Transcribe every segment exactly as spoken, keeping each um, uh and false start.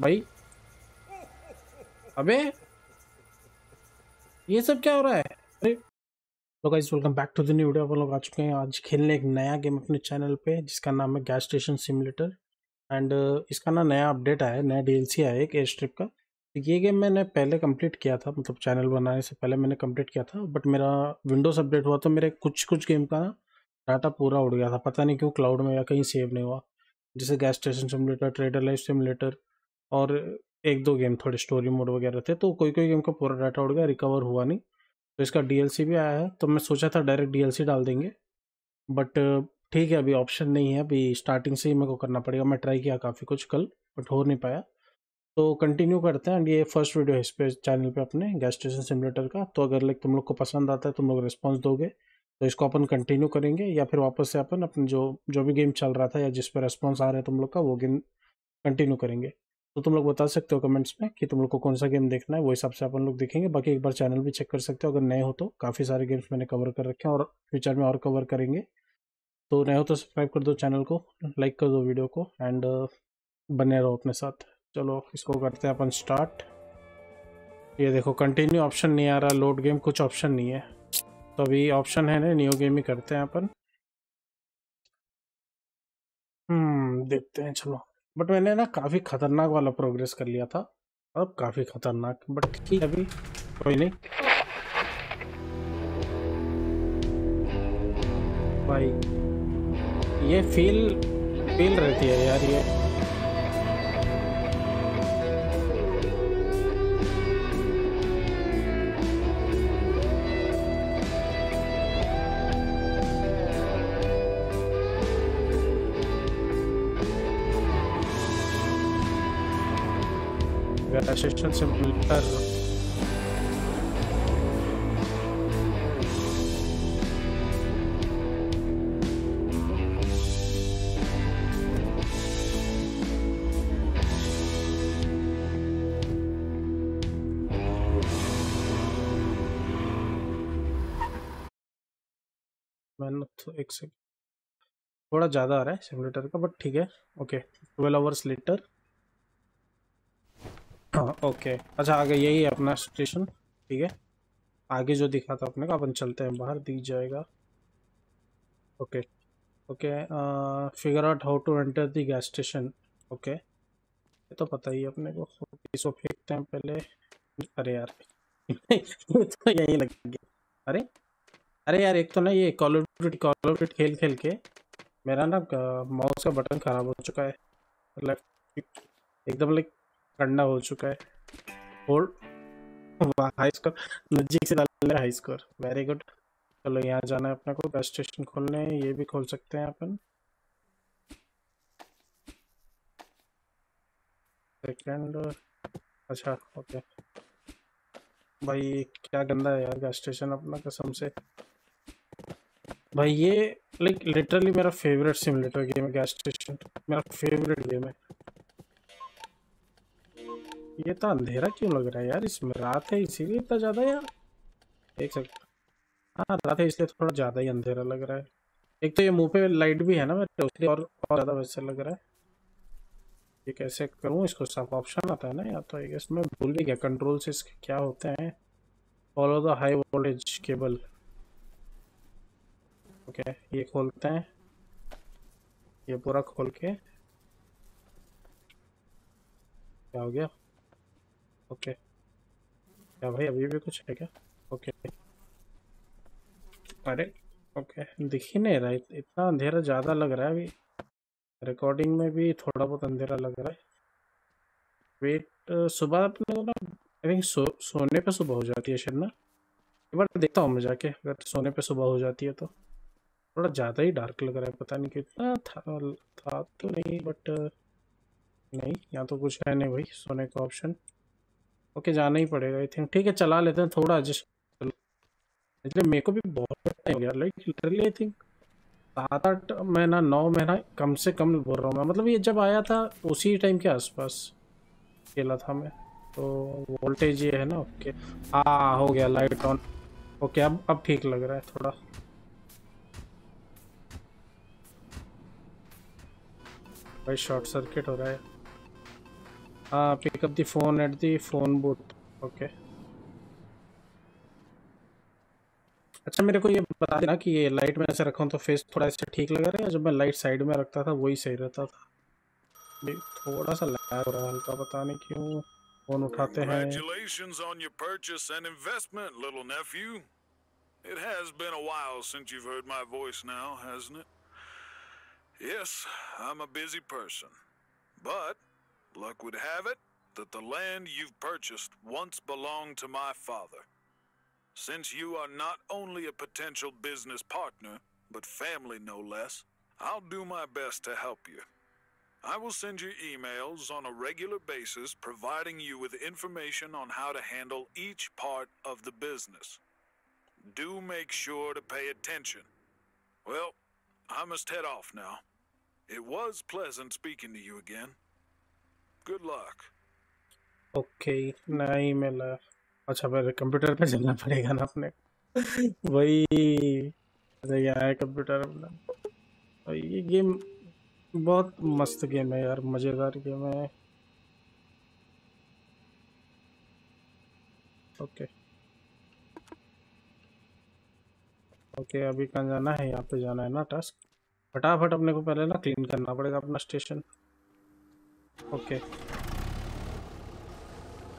भाई, अबे ये सब क्या हो रहा है? अरे तो guys welcome back to the new video. अपन लोग आ चुके हैं आज खेलने एक नया गेम अपने चैनल पे, जिसका नाम है गैस स्टेशन सिमुलेटर। एंड इसका ना नया अपडेट आया है, नया डीएलसी आया है एक एयर स्ट्रिप का। तो ये गेम मैंने पहले कंप्लीट किया था, मतलब चैनल बनाने से पहले मैंने कंप्लीट किया था, बट मेरा विंडोज़ अपडेट हुआ तो मेरे कुछ कुछ गेम का ना डाटा पूरा उड़ गया था, पता नहीं क्यों, क्लाउड में या कहीं सेव नहीं हुआ। जैसे gas station simulator, trader life simulator और एक दो गेम थोड़े स्टोरी मोड वगैरह थे, तो कोई कोई गेम का पूरा डाटा उड़ गया, रिकवर हुआ नहीं। तो इसका डीएलसी भी आया है, तो मैं सोचा था डायरेक्ट डीएलसी डाल देंगे, बट ठीक है अभी ऑप्शन नहीं है, अभी स्टार्टिंग से ही मेरे को करना पड़ेगा। मैं ट्राई किया काफ़ी कुछ कल बट हो नहीं पाया, तो कंटिन्यू करते हैं। एंड ये फर्स्ट वीडियो है इस पे चैनल पे अपने गैस स्टेशन सिमुलेटर का, तो अगर लाइक तुम लोग को पसंद आता है, तुम लोग रिस्पॉन्स दोगे तो इसको अपन कंटिन्यू करेंगे, या फिर वापस से अपन अपन जो जो भी गेम चल रहा था या जिस पर रिस्पॉन्स आ रहा है तुम लोग का, वो गेम कंटिन्यू करेंगे। तो तुम लोग बता सकते हो कमेंट्स में कि तुम लोग को कौन सा गेम देखना है, वो हिसाब से अपन लोग देखेंगे। बाकी एक बार चैनल भी चेक कर सकते हो अगर नए हो तो, काफ़ी सारे गेम्स मैंने कवर कर रखे हैं और फ्यूचर में और कवर करेंगे। तो नए हो तो सब्सक्राइब कर दो चैनल को, लाइक कर दो वीडियो को, एंड बने रहो अपने साथ। चलो इसको करते हैं अपन स्टार्ट। ये देखो कंटिन्यू ऑप्शन नहीं आ रहा, लोड गेम कुछ ऑप्शन नहीं है, तो अभी ऑप्शन है ना न्यू गेम ही करते हैं अपन। हम्म देखते हैं चलो। बट मैंने ना काफ़ी खतरनाक वाला प्रोग्रेस कर लिया था, अब काफ़ी खतरनाक, बट ठीक है अभी कोई नहीं। भाई ये फील फील रहती है यार, ये गैस स्टेशन सिमुलेटर एक सेकंड थोड़ा ज्यादा आ रहा है सिमुलेटर का, बट ठीक है ओके। ट्वेल्व आवर्स लेटर, हाँ ओके अच्छा आगे यही है अपना स्टेशन, ठीक है आगे जो दिखा था अपने को। अपन चलते हैं बाहर, दिख जाएगा okay okay. Figure out how to enter the gas station, okay ये तो पता ही है अपने को। इसको फेंकते हैं पहले, अरे यार तो यही लग गया। अरे अरे यार एक तो ना ये call of duty call of duty खेल खेल के मेरा ना माउस का बटन ख़राब हो चुका है, लेफ्ट एकदम लाइक ठंडा हो चुका है। और वाह हाई स्कोर, नज़दीक से डाल हाई स्कोर, वेरी गुड। चलो यहाँ जाना है अपने को, गैस स्टेशन खोलने, ये भी खोल सकते हैं अपन। सेकंड अच्छा ओके। भाई क्या गंदा है यार गैस स्टेशन अपना, कसम से भाई ये लाइक लिटरली मेरा फेवरेट सिमुलेटर गेम है गैस स्टेशन, मेरा फेवरेट गेम है। ये तो अंधेरा क्यों लग रहा है यार इसमें, रात है इसीलिए इतना ज़्यादा यार, देख सकते हो। हाँ रात है इसलिए थोड़ा ज़्यादा ही अंधेरा लग रहा है। एक तो ये मुंह पे लाइट भी है ना मेरे, उसके और और ज़्यादा वैसा लग रहा है। ये कैसे करूँ इसको, साफ ऑप्शन आता है ना या तो, इसमें भूल ही गया कंट्रोल से इसके क्या होते हैं। Follow the high voltage cable, okay ये खोलते हैं, ये पूरा खोल के क्या हो गया ओके okay. क्या भाई अभी भी कुछ है क्या ओके okay. अरे ओके okay. दिख ही नहीं रहा, इतना अंधेरा ज़्यादा लग रहा है अभी, रिकॉर्डिंग में भी थोड़ा बहुत अंधेरा लग रहा है। वेट सुबह अपने को ना आई थिंक सो, सोने पे सुबह हो जाती है शायद ना, एक बार देखता हूँ मैं जाके, अगर सोने पे सुबह हो जाती है तो। थोड़ा ज़्यादा ही डार्क लग रहा है, पता नहीं कितना था, था तो नहीं, बट नहीं यहाँ तो कुछ है नहीं भाई सोने का ऑप्शन। ओके okay, जाना ही पड़ेगा आई थिंक, ठीक है चला लेते हैं थोड़ा एडजस्ट। इसलिए मेरे को भी बहुत टाइम हो गया लाइक लिटरली आई थिंक सात आठ महीना नौ महीना कम से कम बोल रहा हूँ मैं, मतलब ये जब आया था उसी टाइम के आसपास खेला था मैं। तो वोल्टेज ये है ना ओके okay. हाँ हो गया लाइट ऑन ओके okay, अब अब ठीक लग रहा है थोड़ा। भाई शॉर्ट सर्किट हो रहा है Uh, pick up the phone at the phone booth. Okay. अच्छा मेरे को ये बता देना कि ये लाइट में ऐसे रखा हूँ तो फेस थोड़ा ऐसे ठीक लगा रहा है, जब मैं लाइट साइड में रखता था वही सही रहता था। थोड़ा सा लगा हो रहा है हल्का, पता नहीं क्यों। फोन उठाते हैं। Congratulations on your purchase and investment, little nephew. It has been a while since you've heard my voice now, hasn't it? Yes, I'm a busy person. But luck would have it that the land you've purchased once belonged to my father. Since you are not only a potential business partner, but family no less, I'll do my best to help you. I will send you emails on a regular basis providing you with information on how to handle each part of the business. Do make sure to pay attention. Well, I must head off now. It was pleasant speaking to you again. Good luck. Okay, नया email है। अच्छा मेरे computer पे चलना पड़ेगा ना अपने वही है कंप्यूटर अपना। ये गेम बहुत मस्त गेम है यार, मज़ेदार गेम है। ओके ओके अभी कहाँ जाना है? यहाँ पे जाना है ना टास्क। फटाफट अपने को पहले ना क्लीन करना पड़ेगा अपना स्टेशन। ओके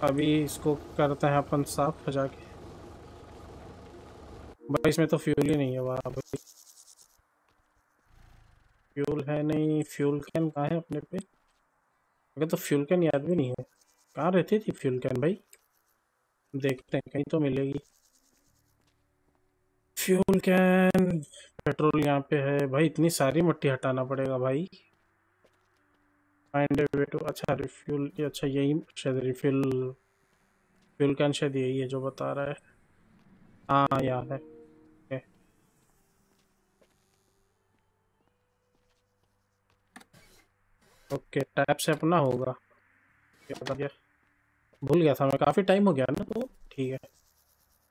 अभी इसको करते हैं अपन साफ सजा के। भाई इसमें तो फ्यूल ही नहीं है। वाह भाई फ्यूल है नहीं। फ्यूल कैन कहाँ है अपने पे? अगर तो फ्यूल कैन याद भी नहीं है कहाँ रहती थी फ्यूल कैन। भाई देखते हैं कहीं तो मिलेगी फ्यूल कैन। पेट्रोल यहाँ पे है भाई। इतनी सारी मट्टी हटाना पड़ेगा भाई। Find way to. अच्छा रिफ्यूल। अच्छा यही शायद रिफ्यूल फ्यूल कैन शायद यही है जो बता रहा है। हाँ यहाँ है। ओके ओके टैप से अपना होगा। बता दिया, भूल गया था मैं, काफ़ी टाइम हो गया ना। तो ठीक है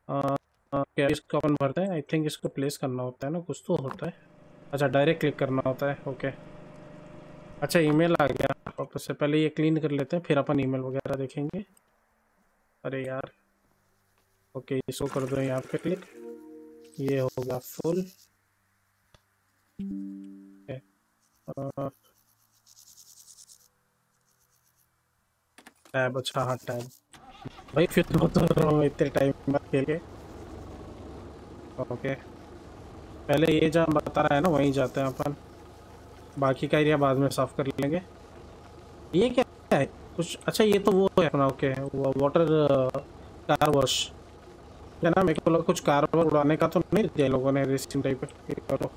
क्या इसको अपन भरते हैं? आई थिंक इसको प्लेस करना होता है ना, कुछ तो होता है। अच्छा डायरेक्ट क्लिक करना होता है। ओके अच्छा ईमेल आ गया। आप उससे पहले ये क्लीन कर लेते हैं फिर अपन ईमेल वगैरह देखेंगे। अरे यार ओके इसको कर दो यहाँ पे क्लिक। ये होगा फुल। टैब अच्छा हाँ टैब। भाई फिर तो इतने टाइम मत के लिए। ओके पहले ये जहाँ बता रहा है ना वहीं जाते हैं अपन, बाकी का एरिया बाद में साफ कर लेंगे। ये क्या है कुछ? अच्छा ये तो वो है अपना। ओके वो वाटर कार वॉश है ना। मेरे को लगा कुछ कार वॉश उड़ाने का तो नहीं दिया लोगों ने रेसिंग टाइप करो।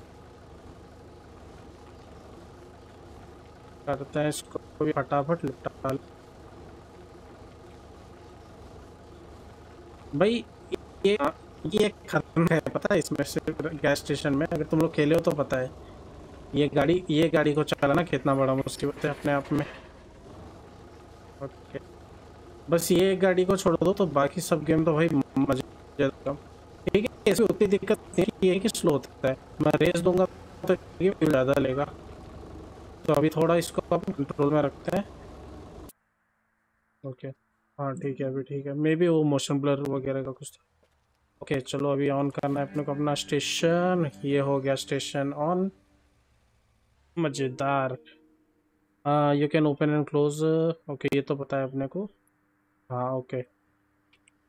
करते हैं इसको भी फटाफट निपटा। भाई ये ये खत्म है पता है। इसमें से गैस स्टेशन में अगर तुम लोग खेले हो तो पता है ये गाड़ी ये गाड़ी को चलाना कितना बड़ा मुश्किल है अपने आप में। ओके बस ये गाड़ी को छोड़ दो तो बाकी सब गेम तो भाई मजे। ठीक है ऐसी उतनी दिक्कत नहीं है कि स्लो होता है। मैं रेस दूंगा तो ज़्यादा लेगा, तो अभी थोड़ा इसको आप कंट्रोल में रखते हैं। ओके हाँ ठीक है अभी ठीक है। मे बी वो मोशन ब्लर वगैरह का कुछ था। ओके चलो अभी ऑन करना है अपने को अपना स्टेशन। ये हो गया स्टेशन ऑन। मज़ेदार। You can open and close. Okay ये तो पता है अपने को। हाँ ओके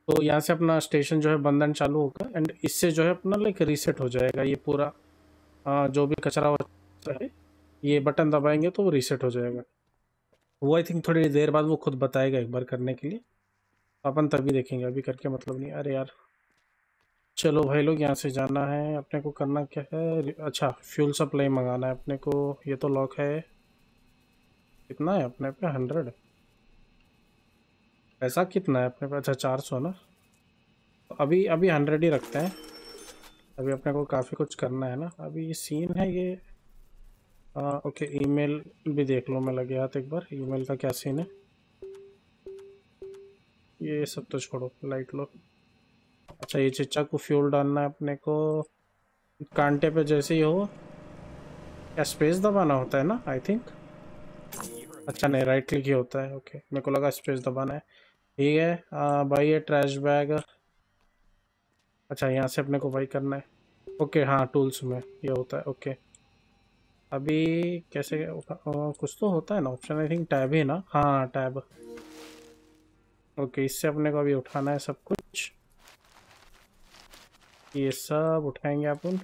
तो यहाँ से अपना स्टेशन जो है बंधन चालू होगा एंड इससे जो है अपना लाइक रीसेट हो जाएगा ये पूरा। uh, जो भी कचरा होता है ये बटन दबाएंगे तो वो रीसेट हो जाएगा। वो आई थिंक थोड़ी देर बाद वो खुद बताएगा एक बार करने के लिए, अपन तभी देखेंगे, अभी करके मतलब नहीं। अरे यार चलो भाई लोग यहाँ से जाना है अपने को। करना क्या है? अच्छा फ्यूल सप्लाई मंगाना है अपने को। ये तो लॉक है। कितना है अपने पे? हंड्रेड। पैसा कितना है अपने पे? अच्छा चार सौ ना। अभी अभी हंड्रेड ही रखते हैं, अभी अपने को काफ़ी कुछ करना है ना। अभी ये सीन है ये। आ, ओके ईमेल भी देख लो मैं लगे हाथ एक बार। ईमेल का क्या सीन है? ये सब तो छोड़ो लाइट लो। अच्छा ये चिच्चा को फ्यूल डालना है अपने को। कांटे पे जैसे ही हो क्या स्पेस दबाना होता है ना आई थिंक। अच्छा नहीं, राइट क्लिक ही होता है। ओके, मेरे को लगा स्पेस दबाना है। ठीक है आ, भाई ये ट्रैश बैग, अच्छा यहाँ से अपने को भाई करना है। ओके हाँ, टूल्स में ये होता है। ओके अभी कैसे उठा, आ, कुछ तो होता है ना ऑप्शन, आई थिंक टैब ही ना। हाँ टैब। ओके इससे अपने को अभी उठाना है सब कुछ, ये सब उठाएंगे अपन,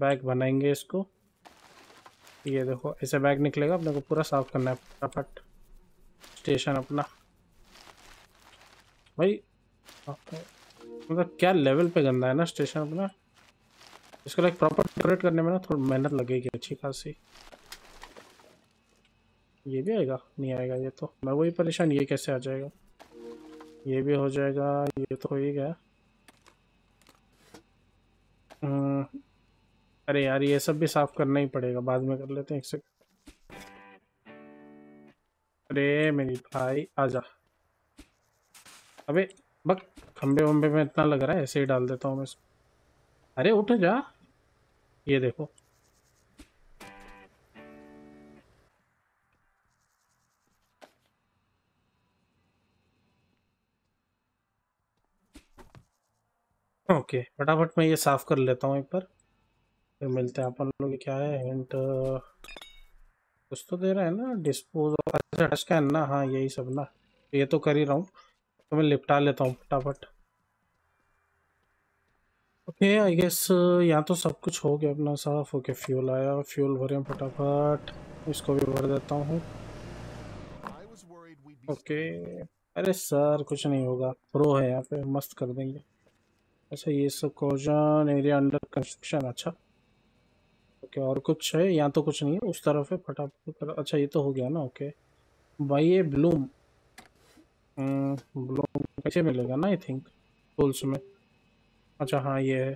बैग बनाएंगे इसको। ये देखो ऐसे बैग निकलेगा, अपने को पूरा साफ करना है फटाफट स्टेशन अपना। भाई मतलब क्या लेवल पे गंदा है ना स्टेशन अपना, इसको लाइक प्रॉपर डेकोरेट करने में ना थोड़ी मेहनत लगेगी अच्छी खासी। ये भी आएगा नहीं आएगा, ये तो मैं वही परेशान, ये कैसे आ जाएगा, ये भी हो जाएगा, ये तो हो ही गया। अरे यार ये सब भी साफ करना ही पड़ेगा, बाद में कर लेते हैं एक सेकंड। अरे मेरी भाई आजा, अबे बक खम्बे वम्बे में इतना लग रहा है, ऐसे ही डाल देता हूँ मैं। अरे उठ जा, ये देखो ओके फटाफट मैं ये साफ कर लेता हूँ एक बार, फिर मिलते हैं अपन लोग। क्या है हिंट कुछ तो दे रहा है ना, डिस्पोज ऑफ स्कैन ना, हाँ यही सब ना, ये तो कर ही रहा हूँ तो मैं निपटा लेता हूँ फटाफट। ओके आई गेस यहाँ तो सब कुछ हो गया अपना साफ। ओके फ्यूल आया, फ्यूल भरे फटाफट, इसको भी भर देता हूँ। ओके अरे सर कुछ नहीं होगा, प्रो है यहाँ पे, मस्त कर देंगे। अच्छा ये सब कोजन एरिया अंडर कंस्ट्रक्शन, अच्छा ओके। और कुछ है यहाँ तो, कुछ नहीं है उस तरफ है फटाफट। अच्छा ये तो हो गया ना। ओके भाई ये ब्लूम ब्लूम कैसे मिलेगा ना, आई थिंक टूल्स में। अच्छा हाँ ये है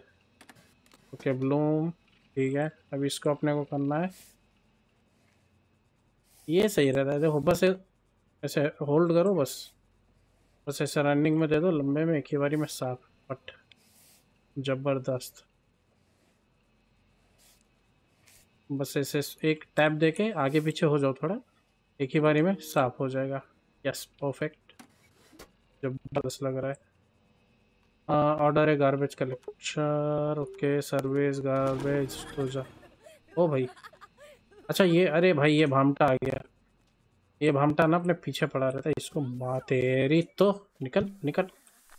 ओके ब्लूम, ठीक है। अभी इसको अपने को करना है, ये सही रहता है देखो, बस ऐसे होल्ड करो, बस बस ऐसे रनिंग में दे दो लंबे में, एक ही बारी में साफ पट, जबरदस्त। बस ऐसे एक टैप देके आगे पीछे हो जाओ थोड़ा, एक ही बारी में साफ हो जाएगा। यस परफेक्ट, जबरदस्त लग रहा है। ऑर्डर है garbage collector, okay service garbage तो जा। ओ भाई अच्छा ये, अरे भाई ये भामटा आ गया, ये भामटा ना अपने पीछे पड़ा रहता है, इसको माँ तेरी तो, निकल निकल।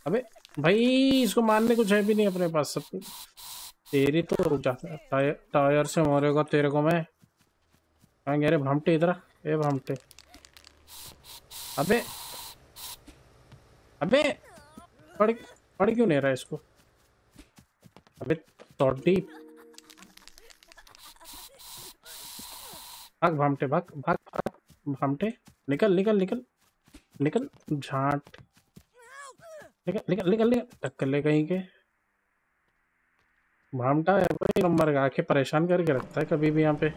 अबे भाई इसको मारने कुछ है भी नहीं अपने पास, सब तेरी तो रुक जा, टायर टायर से मारेगा तेरे को मैं। कहेंगे अरे भामटे इधर, ए भामटे। अबे अबे पढ़ पढ़ क्यों नहीं रहा इसको, अबे तोड़ी भाग भामटे, भाग भाग भाग भामटे, निकल निकल निकल निकल, झांट निकल निकल निकल निकल, टक्कर ले कहीं के। भामटा है भाई नंबर का, आके परेशान करके रखता है कभी भी यहाँ पे।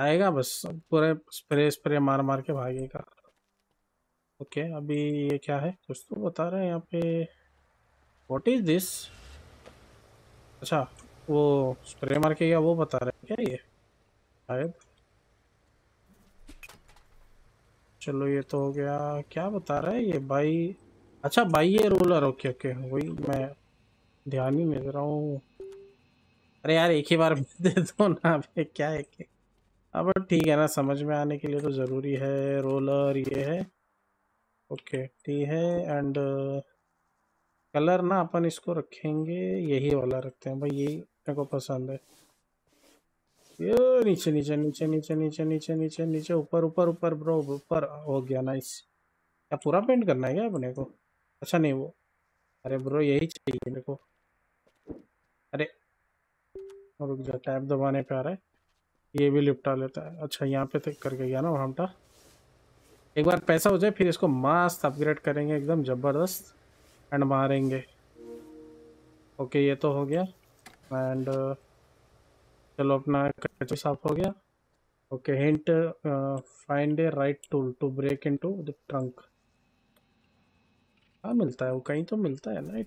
आएगा बस पूरे स्प्रे स्प्रे मार मार के भागेगा। ओके अभी ये क्या है, कुछ तो बता रहे हैं यहाँ पे, व्हाट इज दिस। अच्छा वो स्प्रे मार के गया वो बता रहे हैं क्या ये, शायद। चलो ये तो हो गया, क्या बता रहा है ये भाई। अच्छा भाई ये रोलर, ओके ओके वही मैं ध्यान ही नहीं दे रहा हूँ। अरे यार एक ही बार दे दो ना, अभी क्या है कि अब ठीक है ना, समझ में आने के लिए तो ज़रूरी है। रोलर ये है ओके ठीक है। एंड कलर ना अपन इसको रखेंगे, यही वाला रखते हैं भाई, यही मेरे को पसंद है। ये नीचे नीचे नीचे नीचे नीचे नीचे नीचे नीचे, ऊपर ऊपर ऊपर ब्रो ऊपर, हो गया नाइस। क्या पूरा पेंट करना है क्या अपने को? अच्छा नहीं वो, अरे ब्रो यही चाहिए मेरे को। अरे रुक जा, टैब दबाने पे आ रहा है। ये भी लिपटा लेता है। अच्छा यहाँ पे तक करके गया ना भामटा। एक बार पैसा हो जाए फिर इसको मस्त अपग्रेड करेंगे एकदम जबरदस्त एंड मारेंगे। ओके ये तो हो गया। एंड चलो अपना कचरा साफ हो गया। Okay hint find a right tool to break into the trunk. हाँ मिलता है वो, कहीं तो मिलता है ना।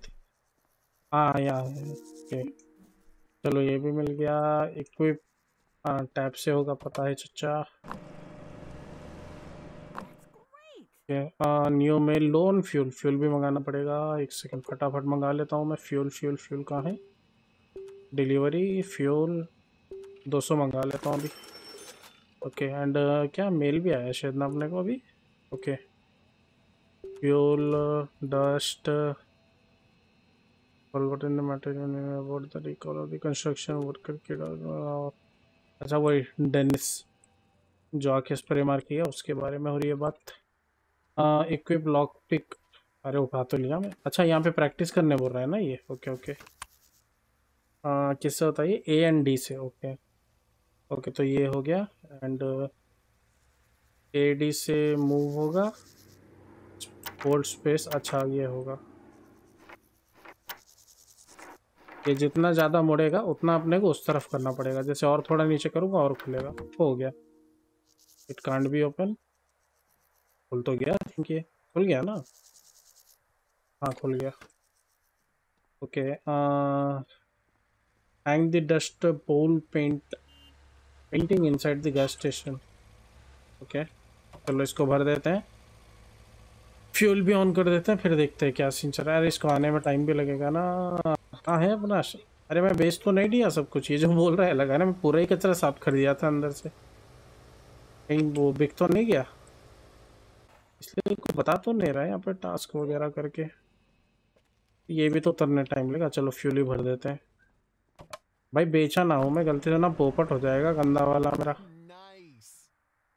हाँ यहाँ है। ओके चलो ये भी मिल गया। इक्विप हाँ टैप से होगा, पता है चचा। न्यू में लोन फ्यूल फ्यूल भी मंगाना पड़ेगा। एक सेकंड फटाफट मंगा लेता हूँ मैं। फ्यूल फ्यूल फ्यूल कहाँ है? डिलीवरी फ्यूल दो सौ मंगा लेता हूँ अभी। ओके एंड क्या मेल भी आया शायद ना अपने को अभी। Okay fuel dust in material construction worker के। अच्छा वही डेनिस जो आके स्प्रे मार किया उसके बारे में हो रही है बात। इक्विप लॉक पिक, अरे उठा तो लिया मैं। अच्छा यहाँ पे प्रैक्टिस करने बोल रहा है ना ये। ओके ओके किससे होता है ये? ए एंड डी से। ओके ओके तो ये हो गया एंड ए डी से मूव होगा होल्ड स्पेस। अच्छा ये होगा, ये जितना ज़्यादा मुड़ेगा उतना अपने को उस तरफ करना पड़ेगा। जैसे और थोड़ा नीचे करूँगा और खुलेगा। हो गया, इट कांट बी ओपन। खुल तो गया, थिंक ये खुल गया ना। हाँ खुल गया। Okay hang the dust bowl paint painting inside the gas station. Okay चलो इसको भर देते हैं, फ्यूल भी ऑन कर देते हैं, फिर देखते हैं क्या सीन चल रहा है। अरे इसको आने में टाइम भी लगेगा ना। कहाँ है अपना? अरे मैं बेच तो नहीं दिया सब कुछ। ये जो बोल रहा है लगा ना मैं पूरा ही कचरा साफ कर दिया था अंदर से। कहीं वो बिक तो नहीं गया, इसलिए को बता तो नहीं रहा है यहाँ पर टास्क वगैरह करके। ये भी तो उतरने टाइम लगा। चलो फ्यूल ही भर देते हैं। भाई बेचा ना हूँ मैं गलती से ना, पोपट हो जाएगा गंदा वाला मेरा।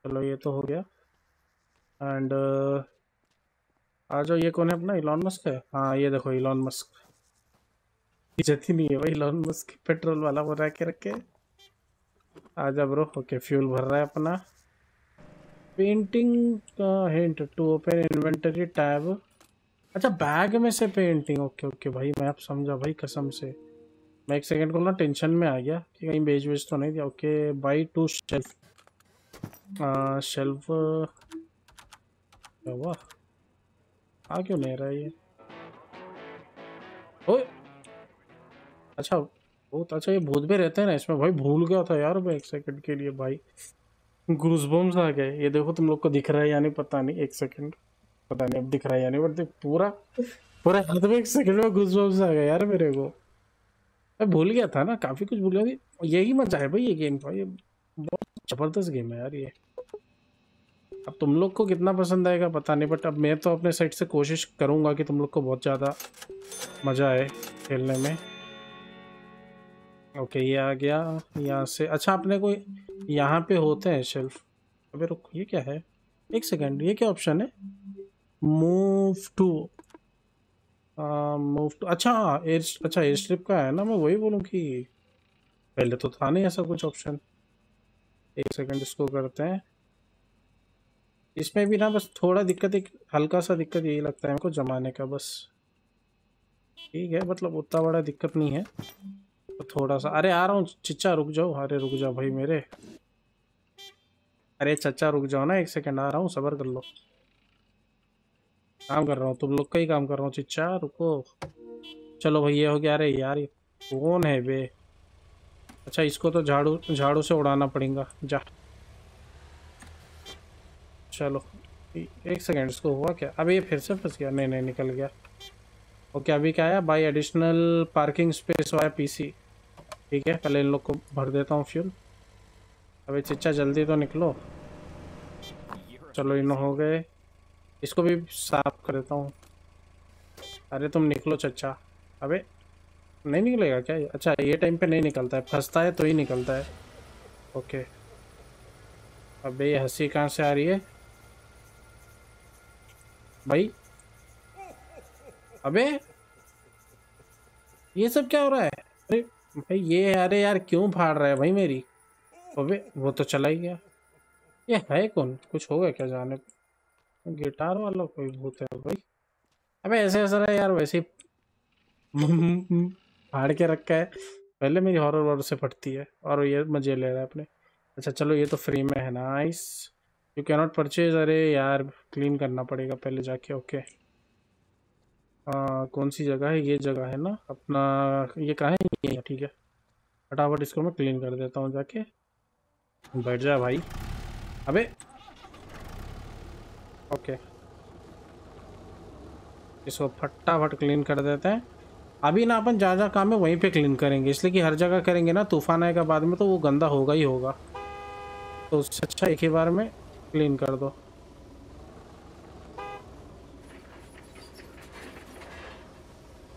चलो ये तो हो गया एंड आ जाओ। ये कौन है अपना? इलॉन मस्क है। हाँ ये देखो इलॉन मस्क। इज्जत ही नहीं है भाई इलॉन मस्क। पेट्रोल वाला भरा के रखे। आ जा ब्रो। ओके फ्यूल भर रहा है अपना। पेंटिंग का hint to open inventory tab. अच्छा बैग में से पेंटिंग। ओके ओके भाई मैं आप समझा। भाई कसम से मैं एक सेकंड को ना टेंशन में आ गया कि कहीं बेच बेच तो नहीं दिया। Okay buy two shelf. आ, शेल्फ क्या हुआ? आ क्यों नहीं रहा है ये? ओए अच्छा बहुत अच्छा, ये भूत भी रहते हैं ना इसमें। भाई भूल गया था यार मैं एक सेकंड के लिए। भाई गूज़बम्स आ गए। ये देखो तुम लोग को दिख रहा है यानी पता नहीं। एक सेकंड पता नहीं अब दिख रहा है यानी बट पूरा पूरा हाथ में एक सेकंड में गूज़बम्स आ गए यार मेरे को। मैं भूल गया था ना, काफ़ी कुछ भूल गया था। यही मजा है भाई ये गेम का। ये बहुत ज़बरदस्त गेम है यार ये। अब तुम लोग को कितना पसंद आएगा पता नहीं बट अब मैं तो अपने साइड से कोशिश करूँगा कि तुम लोग को बहुत ज़्यादा मज़ा आए खेलने में। ओके ये आ गया यहाँ से। अच्छा अपने को यहाँ पे होते हैं शेल्फ। अबे रुक ये क्या है? एक सेकेंड ये क्या ऑप्शन है? मूव टू मूव uh, अच्छा एयर। अच्छा एयर स्ट्रिप का है ना। मैं वही बोलूँ कि पहले तो था नहीं ऐसा कुछ ऑप्शन। एक सेकंड इसको करते हैं। इसमें भी ना बस थोड़ा दिक्कत, एक हल्का सा दिक्कत यही लगता है हमको जमाने का बस। ठीक है मतलब उतना बड़ा दिक्कत नहीं है तो थोड़ा सा। अरे आ रहा हूँ चचा रुक जाओ। अरे रुक जाओ भाई मेरे। अरे चचा रुक जाओ ना एक सेकेंड, आ रहा हूँ सब्र कर लो। काम कर रहा हूँ तुम लोग का ही काम कर रहा हूँ चिच्चा रुको। चलो भाई ये हो गया। अरे यार ये कौन है बे? अच्छा इसको तो झाड़ू झाड़ू से उड़ाना पड़ेगा जा। चलो एक सेकंड इसको हुआ क्या? अब ये फिर से फंस गया। नहीं नहीं निकल गया। ओके अभी क्या आया? Buy additional parking space via PC. ठीक है पहले इन लोग को भर देता हूँ फ्यूल। अबे चिच्चा जल्दी तो निकलो। चलो इन हो गए, इसको भी साफ कर देता हूँ। अरे तुम निकलो चचा। अबे नहीं निकलेगा क्या? अच्छा ये टाइम पे नहीं निकलता है, फंसता है तो ही निकलता है। ओके अबे ये हंसी कहाँ से आ रही है भाई? अबे ये सब क्या हो रहा है? अरे भाई ये अरे यार क्यों फाड़ रहा है भाई मेरी? अबे वो तो चला ही गया। ये है कौन? कुछ होगा क्या जाने पे? गिटार वाला कोई भूत है भाई। अबे ऐसे ऐसा रहा यार वैसे फाड़ के रखा है। पहले मेरी हॉरर वॉरर से फटती है और ये मजे ले रहा है अपने। अच्छा चलो ये तो फ्री में है। Nice you can not purchase. अरे यार क्लीन करना पड़ेगा पहले जाके। ओके आ, कौन सी जगह है? ये जगह है ना अपना। ये कहाँ है? ठीक है फटाफट इसको मैं क्लीन कर देता हूँ जाके। बैठ जा भाई। अबे ओके, इसको फटाफट क्लीन कर देते हैं। अभी ना अपन जहाँ जहाँ काम है वहीं पे क्लीन करेंगे, इसलिए कि हर जगह करेंगे ना तूफान आएगा बाद में तो वो गंदा होगा ही होगा, तो उससे अच्छा एक ही बार में क्लीन कर दो।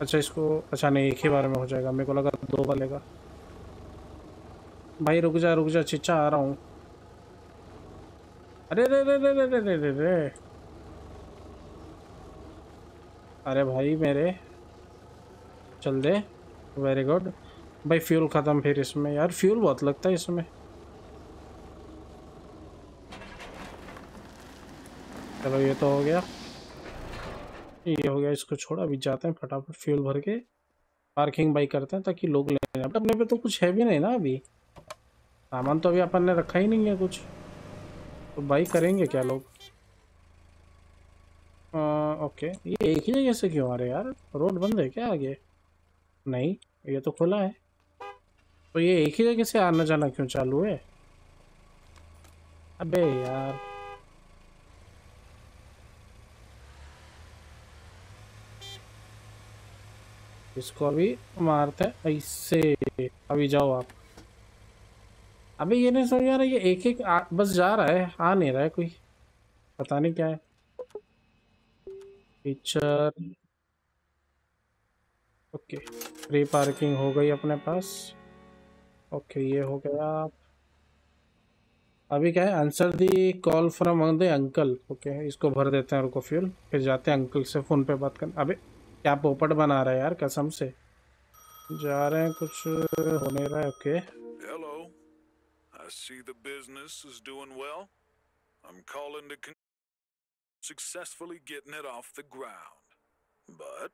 अच्छा इसको, अच्छा नहीं एक ही बार में हो जाएगा, मेरे को लगा दो बार लेगा। भाई रुक जा रुक जा चिच्चा, आ रहा हूँ। अरे रे रे रे रे रे रे रे रे अरे भाई मेरे, चल दे, वेरी गुड। भाई फ्यूल ख़त्म फिर इसमें, यार फ्यूल बहुत लगता है इसमें। चलो ये तो हो गया, ये हो गया, इसको छोड़ा। अभी जाते हैं फटाफट फ्यूल भर के पार्किंग बाई करते हैं ताकि लोग ले जाए। अपने पे तो कुछ है भी नहीं ना, अभी सामान तो अभी अपन ने रखा ही नहीं है कुछ, तो बाई करेंगे क्या लोग। आ, ओके ये एक ही जगह से क्यों आ रहे यार, रोड बंद है क्या आगे? नहीं ये तो खुला है, तो ये एक ही जगह से आना जाना क्यों चालू है? अबे यार इसको अभी मारते हैं ऐसे। अभी जाओ आप। अभी ये नहीं समझ आ रहा, ये एक एक आ, बस जा रहा है, आ नहीं रहा है कोई, पता नहीं क्या है। फीचर ओके, फ्री पार्किंग हो गई अपने पास। ओके ये हो गया। अभी क्या है, answer the call from the uncle. Okay इसको भर देते हैं, रुको फ्यूल, फिर जाते हैं अंकल से फ़ोन पे बात करना। अबे क्या पोपट बना रहा है यार कसम से। जा रहे हैं, कुछ हो नहीं रहा है। Okay hello, I see the business is doing well, I am calling to successfully getting it off the ground, but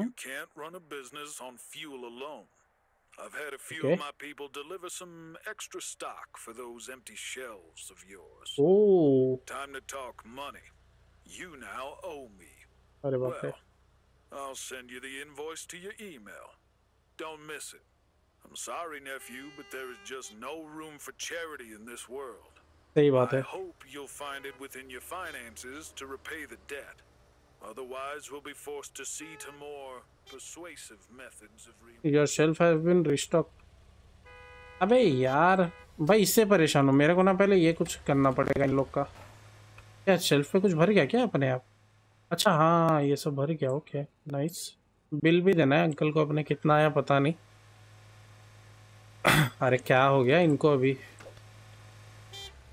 you can't run a business on fuel alone. I have had a few of my people deliver some extra stock for those empty shelves of yours. Oh time to talk money, you now owe me. अरे बाप रे, I'll send you the invoice to your email. Don't miss it. I'm sorry nephew, but there is just no room for charity in this world. सही बात है। I hope you'll find it within your finances to repay the debt. Otherwise we'll be forced to see to more persuasive methods of repayment. Your shelf has been restocked. अबे यार भाई इससे परेशान हूँ, मेरे को ना पहले ये कुछ करना पड़ेगा इन लोग का। क्या शेल्फ पे कुछ भर गया क्या अपने आप? अच्छा हाँ ये सब भर गया। Okay nice. बिल भी देना है अंकल को अपने, कितना आया पता नहीं। अरे क्या हो गया इनको अभी?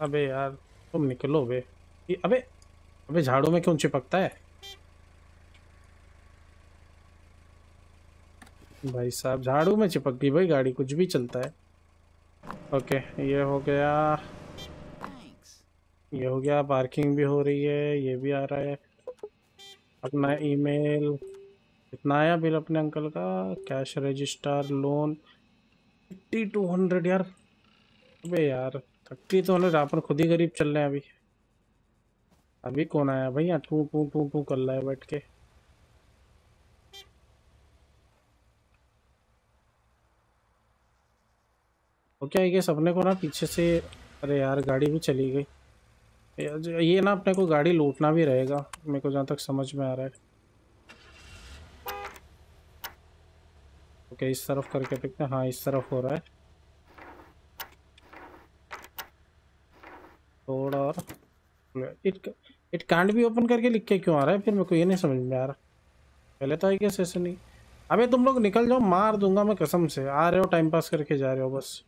अबे यार तुम निकलो बे। अबे अबे झाड़ू में क्यों चिपकता है भाई साहब? झाड़ू में चिपक गई भाई गाड़ी, कुछ भी चलता है। ओके ये हो गया, ये हो गया, पार्किंग भी हो रही है, ये भी आ रहा है। अपना ईमेल, कितना आया बिल अपने अंकल का? Cash register loan fifty two hundred यार। अबे यार थर्टी टू हंड्रेड, अपन खुद ही गरीब चल रहे हैं अभी। अभी कौन आया भाई यहाँ टू टू टू टू कर रहा है बैठ के? ओके आई गेस अपने को ना पीछे से, अरे यार गाड़ी भी चली गई। ये ना अपने को गाड़ी लूटना भी रहेगा मेरे को जहाँ तक समझ में आ रहा है। ओके okay, इस तरफ करके देखते हैं। हाँ इस तरफ हो रहा है थोड़ा और। इट इट कांड भी ओपन करके लिख के क्यों आ रहा है फिर? मेरे को ये नहीं समझ में आ रहा। पहले तो आई गेस ऐसे नहीं। अबे तुम लोग निकल जाओ, मार दूंगा मैं कसम से। आ रहे हो टाइम पास करके जा रहे हो बस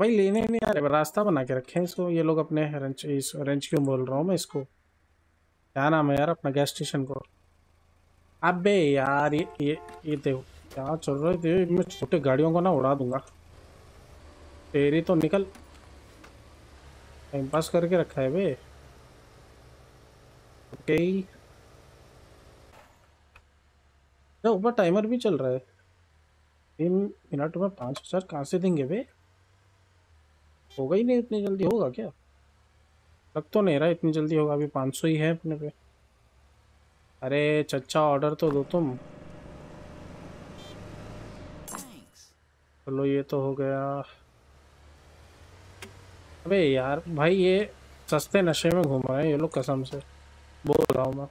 भाई, लेने नहीं आ रहे। रास्ता बना के रखे हैं इसको ये लोग अपने। रेंच, इस रेंच क्यों बोल रहा हूँ मैं इसको, क्या नाम है यार अपना गैस स्टेशन को? अबे यार ये ये ये देखो क्या चल रहा है। मैं छोटे गाड़ियों को ना उड़ा दूंगा तेरी। तो निकल, टाइम पास करके रखा है बे। ओके ऊपर टाइमर भी चल रहा है। तीन मिनट में पाँच हजार कहाँ से देंगे बे? होगा ही नहीं इतनी जल्दी, होगा क्या? लग तो नहीं रहा इतनी जल्दी होगा। अभी पाँच सौ ही है अपने पे। अरे चचा ऑर्डर तो दो तुम। चलो ये तो हो गया। अबे यार भाई ये सस्ते नशे में घुमा है ये लोग, कसम से बोल रहा हूँ मैं।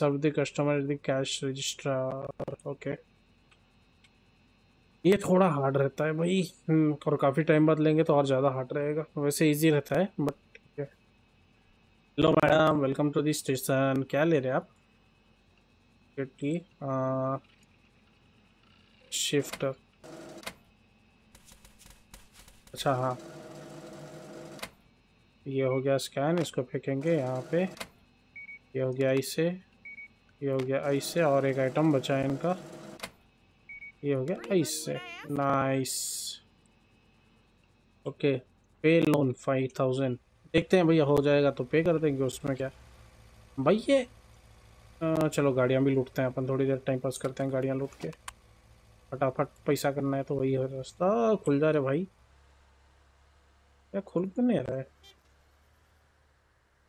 सब the customer the cash register, okay ये थोड़ा हार्ड रहता है भाई, और काफ़ी टाइम बाद लेंगे तो और ज़्यादा हार्ड रहेगा। वैसे इजी रहता है but. Hello madam, welcome to the station. क्या ले रहे हैं आप? की शिफ्ट, अच्छा हाँ ये हो गया स्कैन, इसको फेंकेंगे यहाँ पे। ये हो गया आइस से, ये हो गया आइस से, और एक आइटम बचा है इनका, ये हो गया आइस से। नाइस, ओके पे लोन फाइव थाउजेंड, देखते हैं भैया हो जाएगा तो पे कर देंगे, उसमें क्या भाई। ये आ, चलो गाड़ियाँ भी लूटते हैं अपन, थोड़ी देर टाइम पास करते हैं गाड़ियाँ लूट के, फटाफट पैसा करना है तो वही है रास्ता। खुल जा रहा भाई, क्या खुल क्यों नहीं रहा है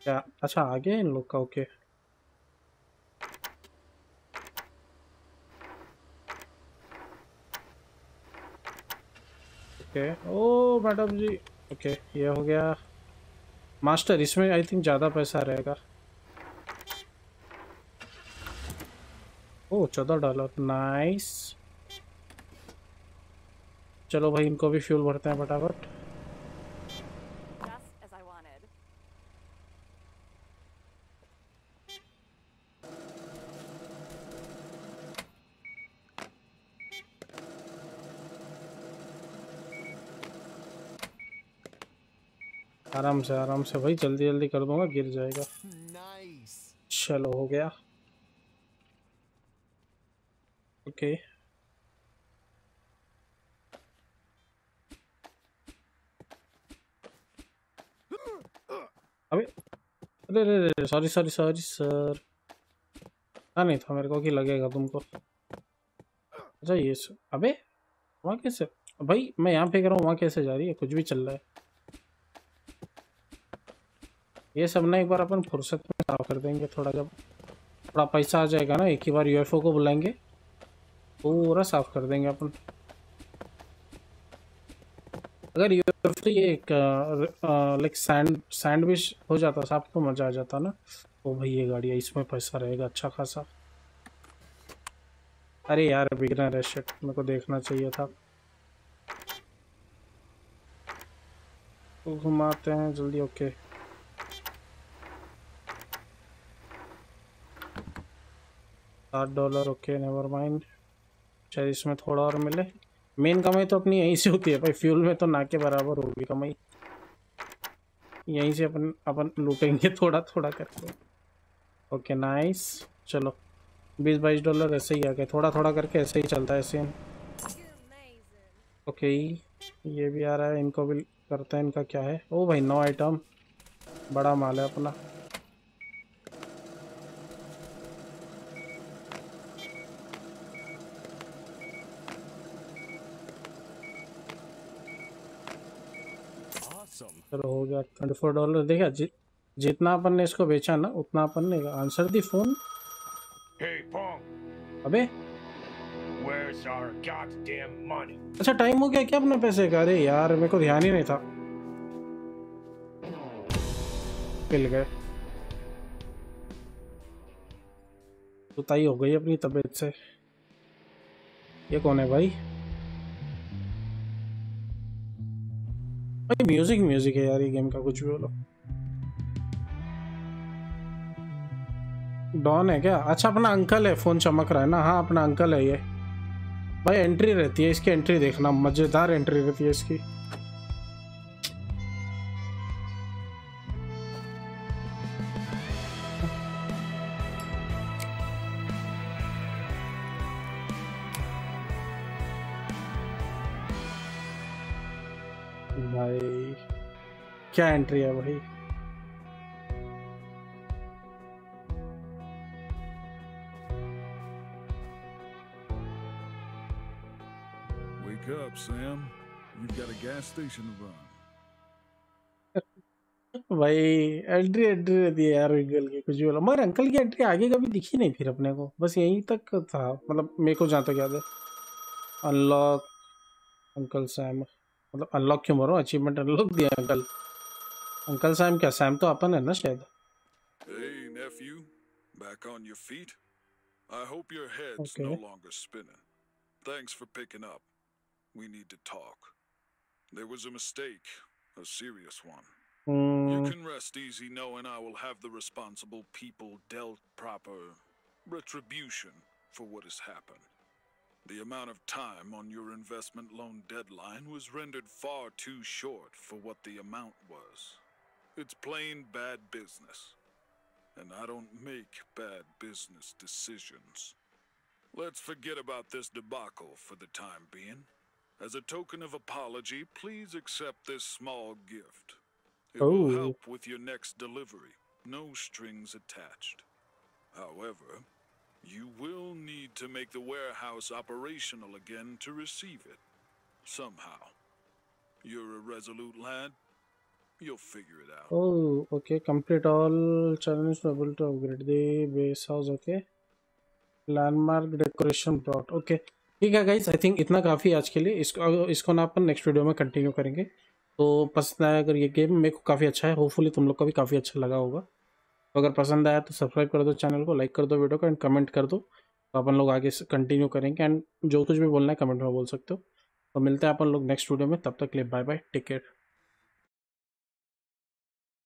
क्या? अच्छा आ गया इन लोग का, ओके ओके। ओ मैडम जी, ओके ये हो गया मास्टर, इसमें आई थिंक ज़्यादा पैसा रहेगा। ओ चौदह डॉलर, नाइस। चलो भाई इनको भी फ्यूल भरते हैं फटाफट। आराम से आराम से भाई, जल्दी जल्दी कर दूंगा, गिर जाएगा। nice. चलो हो गया, ओके okay. अबे अरे अरे सॉरी सॉरी सॉरी सर, हाँ नहीं था मेरे को कि लगेगा तुमको। अच्छा ये सर, अबे वहाँ कैसे भाई, मैं यहाँ पे कर रहा हूँ, वहाँ कैसे जा रही है? कुछ भी चल रहा है ये सब ना, एक बार अपन फुर्सत में साफ कर देंगे थोड़ा। जब थोड़ा पैसा आ जाएगा ना, एक ही बार यूएफओ को बुलाएंगे, पूरा साफ कर देंगे अपन। अगर यूएफओ ये एक लाइक सैंड सैंड भी हो जाता साफ तो मज़ा आ जाता ना। ओ भाई ये गाड़ी है, इसमें पैसा रहेगा अच्छा खासा। अरे यार बिगनर है, शिट मेरे को देखना चाहिए था। तो घुमाते हैं जल्दी, ओके सात डॉलर, ओके नेवर माइंड। शायद इसमें थोड़ा और मिले। मेन कमाई तो अपनी यहीं से होती है भाई, फ्यूल में तो ना के बराबर होगी कमाई, यहीं से अपन अपन लूटेंगे थोड़ा थोड़ा करके। ओके नाइस, चलो बीस बाईस डॉलर ऐसे ही आ गए, थोड़ा थोड़ा करके ऐसे ही चलता है सीन। ओके ये भी आ रहा है, इनको भी करते हैं। इनका क्या है? ओ भाई नौ आइटम, बड़ा माल है अपना। हो गया चौबीस डॉलर। देखा जि, जितना अपन ने इसको बेचा ना उतना अपन ने आंसर दी फोन। hey, अबे अच्छा टाइम हो गया क्या अपने पैसे का? अरे यार मेरे को ध्यान ही नहीं था, मिल गए। सुताई हो गई अपनी तबीयत से। ये कौन है भाई? भाई म्यूजिक म्यूजिक है यार ये गेम का, कुछ भी बोलो। डॉन है क्या? अच्छा अपना अंकल है, फोन चमक रहा है ना। हाँ अपना अंकल है ये भाई। एंट्री रहती है इसकी, एंट्री देखना, मजेदार एंट्री रहती है इसकी। क्या एंट्री है भाई, wake up Sam, you've got a gas station to run। भाई एंट्री एंट्री रहती है यार अंकल की, कुछ भी बोला मगर अंकल की एंट्री आगे कभी दिखी नहीं फिर अपने को, बस यहीं तक था मतलब मेरे को जहाँ तक याद है। अनलॉक अंकल सैम, मतलब अनलॉक क्यों मारो, अचीवमेंट अनलॉक दिया अंकल। अंकल सैम क्या, सैम तो अपन है ना शायद। Hey nephew, back on your feet? I hope your head's no longer spinning. Thanks for picking up. We need to talk. There was a mistake, a serious one. You can rest easy knowing I will have the responsible people dealt proper retribution for what has happened. The amount of time on your investment loan deadline was rendered far too short for what the amount was. It's plain bad business, and I don't make bad business decisions. Let's forget about this debacle for the time being. As a token of apology, please accept this small gift. It will help with your next delivery, no strings attached. However, you will need to make the warehouse operational again to receive it, somehow. You're a resolute lad, you'll figure it out. Oh, okay, complete all challenges to able to upgrade the base house, okay. Landmark decoration plot, okay. ठीक है guys, I think इतना काफ़ी आज के लिए, इसको इसको ना अपन नेक्स्ट वीडियो में कंटिन्यू करेंगे। तो पसंद आया अगर ये गेम, मेरे को काफ़ी अच्छा है, होपफुली तुम लोग को भी काफ़ी अच्छा लगा होगा। तो अगर पसंद आया तो सब्सक्राइब कर दो चैनल को, लाइक कर दो वीडियो को एंड कमेंट कर दो, तो अपन लोग आगे कंटिन्यू करेंगे एंड जो कुछ भी बोलना है कमेंट में बोल सकते हो। तो मिलते हैं अपन लोग नेक्स्ट वीडियो में, तब तक के लिए बाय बाय, टेक केयर।